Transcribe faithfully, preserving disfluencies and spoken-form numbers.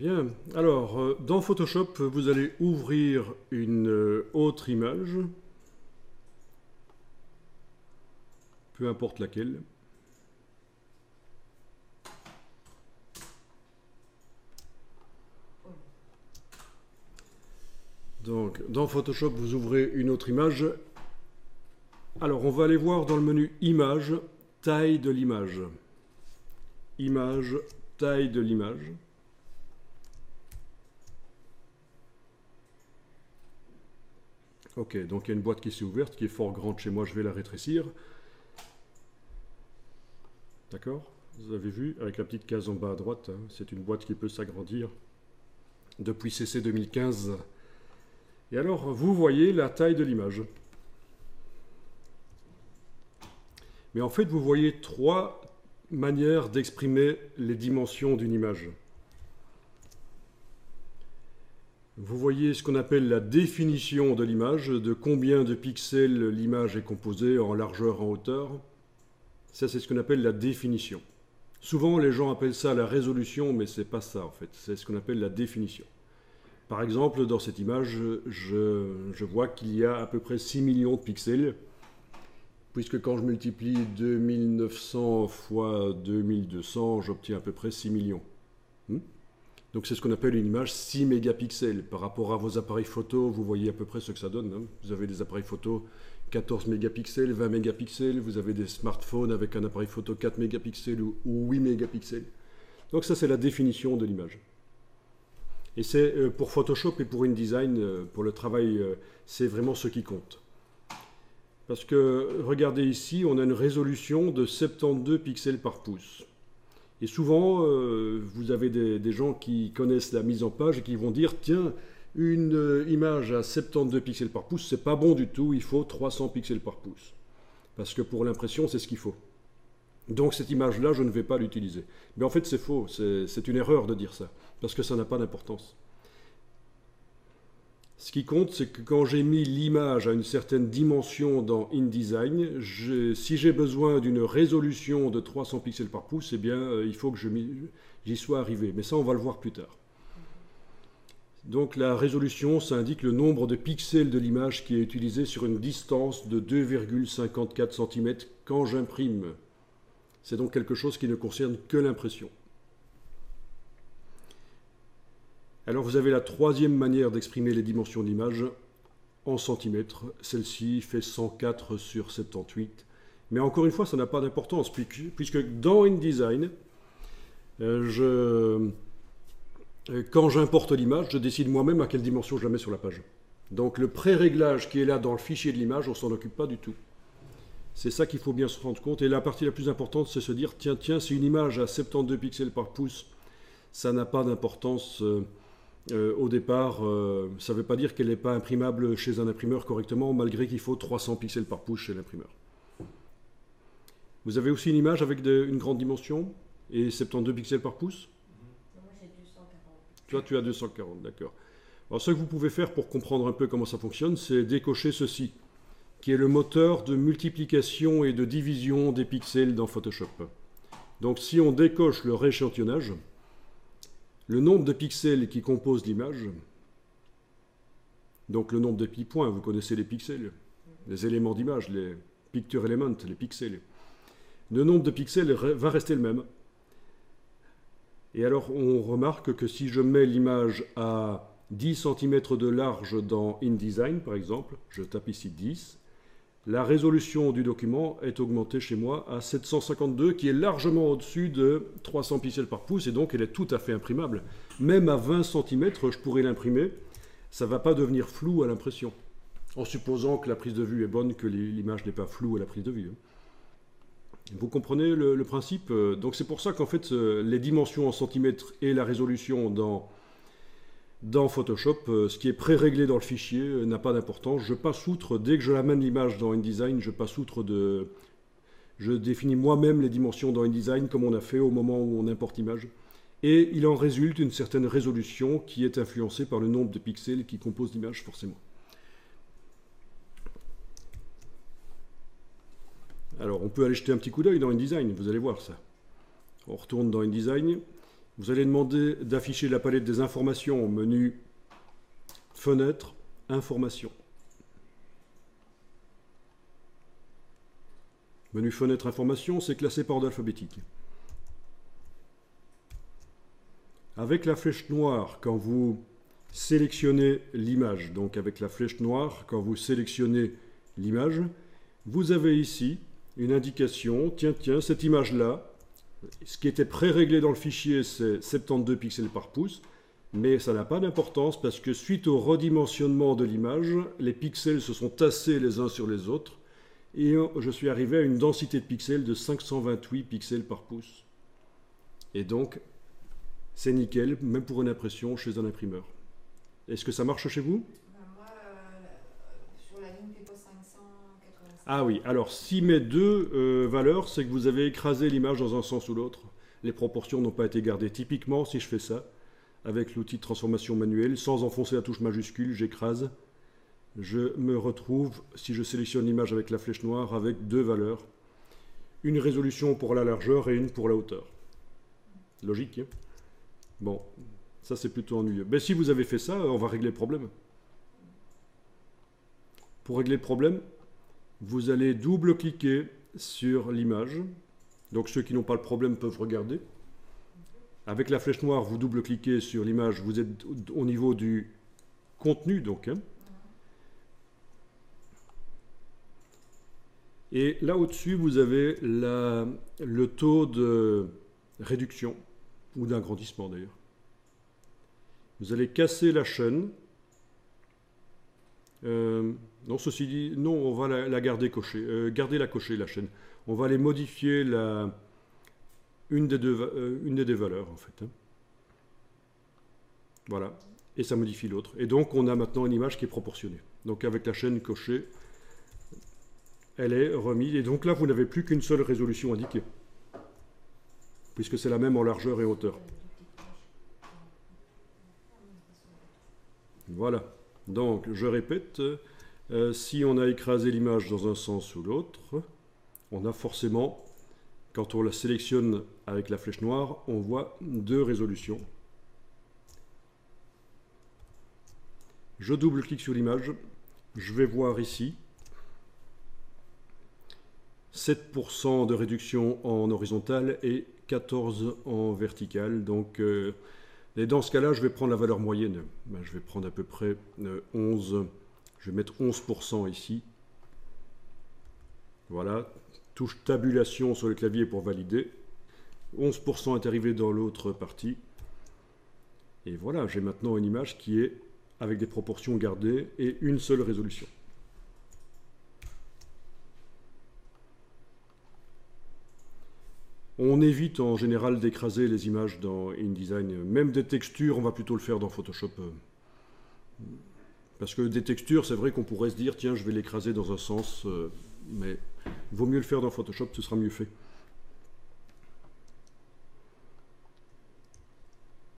Bien, alors dans Photoshop, vous allez ouvrir une autre image, peu importe laquelle. Donc dans Photoshop, vous ouvrez une autre image. Alors on va aller voir dans le menu Image, taille de l'image. Image, taille de l'image. Ok, donc il y a une boîte qui s'est ouverte, qui est fort grande chez moi, je vais la rétrécir. D'accord? Vous avez vu, avec la petite case en bas à droite, hein, c'est une boîte qui peut s'agrandir depuis C C deux mille quinze. Et alors, vous voyez la taille de l'image. Mais en fait, vous voyez trois manières d'exprimer les dimensions d'une image. Vous voyez ce qu'on appelle la définition de l'image, de combien de pixels l'image est composée en largeur, en hauteur. Ça, c'est ce qu'on appelle la définition. Souvent, les gens appellent ça la résolution, mais ce n'est pas ça, en fait. C'est ce qu'on appelle la définition. Par exemple, dans cette image, je, je vois qu'il y a à peu près six millions de pixels, puisque quand je multiplie deux mille neuf cents fois deux mille deux cents, j'obtiens à peu près six millions. Hmm? Donc c'est ce qu'on appelle une image six mégapixels. Par rapport à vos appareils photo, vous voyez à peu près ce que ça donne. Hein? Vous avez des appareils photo quatorze mégapixels, vingt mégapixels, vous avez des smartphones avec un appareil photo quatre mégapixels ou huit mégapixels. Donc ça, c'est la définition de l'image. Et c'est pour Photoshop et pour InDesign, pour le travail, c'est vraiment ce qui compte. Parce que, regardez ici, on a une résolution de soixante-douze pixels par pouce. Et souvent, vous avez des, des gens qui connaissent la mise en page et qui vont dire « Tiens, une image à soixante-douze pixels par pouce, c'est pas bon du tout, il faut trois cents pixels par pouce. » Parce que pour l'impression, c'est ce qu'il faut. Donc cette image-là, je ne vais pas l'utiliser. Mais en fait, c'est faux, c'est une erreur de dire ça, parce que ça n'a pas d'importance. Ce qui compte, c'est que quand j'ai mis l'image à une certaine dimension dans InDesign, je, si j'ai besoin d'une résolution de trois cents pixels par pouce, eh bien, il faut que j'y sois arrivé. Mais ça, on va le voir plus tard. Donc la résolution, ça indique le nombre de pixels de l'image qui est utilisé sur une distance de deux virgule cinquante-quatre centimètres quand j'imprime. C'est donc quelque chose qui ne concerne que l'impression. Alors vous avez la troisième manière d'exprimer les dimensions de l'image en centimètres. Celle-ci fait cent quatre sur soixante-dix-huit. Mais encore une fois, ça n'a pas d'importance, puisque dans InDesign, je... quand j'importe l'image, je décide moi-même à quelle dimension je la mets sur la page. Donc le pré-réglage qui est là dans le fichier de l'image, on ne s'en occupe pas du tout. C'est ça qu'il faut bien se rendre compte. Et la partie la plus importante, c'est se dire, tiens, tiens, si une image à soixante-douze pixels par pouce, ça n'a pas d'importance euh, euh, au départ. Euh, ça ne veut pas dire qu'elle n'est pas imprimable chez un imprimeur correctement, malgré qu'il faut trois cents pixels par pouce chez l'imprimeur. Vous avez aussi une image avec de, une grande dimension et soixante-douze pixels par pouce? Moi, j'ai deux cent quarante. Toi, tu as deux cent quarante, d'accord. Alors, ce que vous pouvez faire pour comprendre un peu comment ça fonctionne, c'est décocher ceci, qui est le moteur de multiplication et de division des pixels dans Photoshop. Donc si on décoche le rééchantillonnage, le nombre de pixels qui composent l'image, donc le nombre de petits points, vous connaissez les pixels, les éléments d'image, les picture elements, les pixels, le nombre de pixels va rester le même. Et alors on remarque que si je mets l'image à dix centimètres de large dans InDesign, par exemple, je tape ici dix, la résolution du document est augmentée chez moi à sept cent cinquante-deux, qui est largement au-dessus de trois cents pixels par pouce, et donc elle est tout à fait imprimable. Même à vingt centimètres, je pourrais l'imprimer, ça ne va pas devenir flou à l'impression, en supposant que la prise de vue est bonne, que l'image n'est pas floue à la prise de vue. Vous comprenez le, le principe? Donc c'est pour ça qu'en fait, les dimensions en centimètres et la résolution dans... Dans Photoshop, ce qui est pré-réglé dans le fichier n'a pas d'importance. Je passe outre, dès que je amène l'image dans InDesign, je passe outre de... Je définis moi-même les dimensions dans InDesign comme on a fait au moment où on importe l'image. Et il en résulte une certaine résolution qui est influencée par le nombre de pixels qui composent l'image, forcément. Alors, on peut aller jeter un petit coup d'œil dans InDesign, vous allez voir ça. On retourne dans InDesign. Vous allez demander d'afficher la palette des informations au menu Fenêtre, Informations. Menu Fenêtre, Informations, c'est classé par ordre alphabétique. Avec la flèche noire, quand vous sélectionnez l'image, donc avec la flèche noire, quand vous sélectionnez l'image, vous avez ici une indication, tiens, tiens, cette image-là, ce qui était pré-réglé dans le fichier, c'est soixante-douze pixels par pouce, mais ça n'a pas d'importance parce que suite au redimensionnement de l'image, les pixels se sont tassés les uns sur les autres et je suis arrivé à une densité de pixels de cinq cent vingt-huit pixels par pouce. Et donc, c'est nickel, même pour une impression chez un imprimeur. Est-ce que ça marche chez vous? Ben moi, euh, sur la ligne P P O cinq cent quatre-vingt-cinq. Ah oui, alors si mes deux euh, valeurs, c'est que vous avez écrasé l'image dans un sens ou l'autre. Les proportions n'ont pas été gardées. Typiquement, si je fais ça, avec l'outil de transformation manuelle, sans enfoncer la touche majuscule, j'écrase. Je me retrouve, si je sélectionne l'image avec la flèche noire, avec deux valeurs. Une résolution pour la largeur et une pour la hauteur. Logique, hein? Bon, ça c'est plutôt ennuyeux. Mais si vous avez fait ça, on va régler le problème. Pour régler le problème, vous allez double-cliquer sur l'image. Donc ceux qui n'ont pas le problème peuvent regarder. Avec la flèche noire, vous double-cliquez sur l'image, vous êtes au niveau du contenu, donc. Hein. Et là au-dessus, vous avez la, le taux de réduction, ou d'agrandissement d'ailleurs. Vous allez casser la chaîne. Euh, non, ceci dit, non, on va la, la garder cochée. Euh, garder la cochée, la chaîne. On va aller modifier la, une, des deux, euh, une des deux valeurs, en fait. Hein. Voilà. Et ça modifie l'autre. Et donc, on a maintenant une image qui est proportionnée. Donc, avec la chaîne cochée, elle est remise. Et donc là, vous n'avez plus qu'une seule résolution indiquée, puisque c'est la même en largeur et hauteur. Voilà, donc je répète, euh, si on a écrasé l'image dans un sens ou l'autre, on a forcément, quand on la sélectionne avec la flèche noire, on voit deux résolutions. Je double-clique sur l'image, je vais voir ici sept pour cent de réduction en horizontale et quatorze pour cent en verticale, donc... Euh, Et dans ce cas-là, je vais prendre la valeur moyenne. Je vais prendre à peu près onze. Je vais mettre onze pour cent ici. Voilà. Touche tabulation sur le clavier pour valider. onze pour cent est arrivé dans l'autre partie. Et voilà, j'ai maintenant une image qui est avec des proportions gardées et une seule résolution. On évite en général d'écraser les images dans InDesign. Même des textures, on va plutôt le faire dans Photoshop. Parce que des textures, c'est vrai qu'on pourrait se dire, tiens, je vais l'écraser dans un sens, mais vaut mieux le faire dans Photoshop, ce sera mieux fait.